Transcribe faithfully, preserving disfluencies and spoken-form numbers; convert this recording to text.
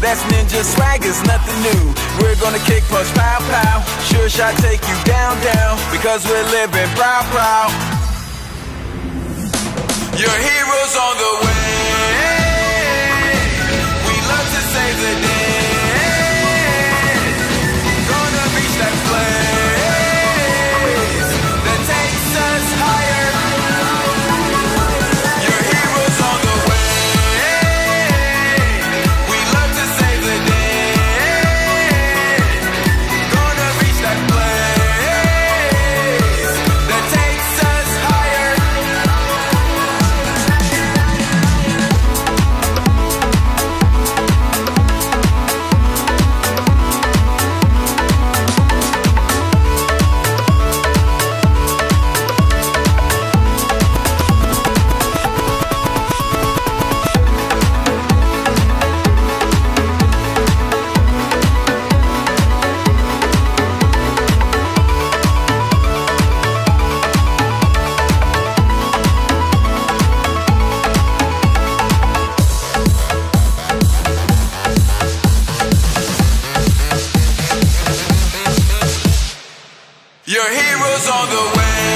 That's ninja swag, is nothing new. We're gonna kick, push, pow, pow. Sure shot, take you down, down. Because we're living proud, proud. Your hero's on the way. We love to save the day. Your hero's on the way.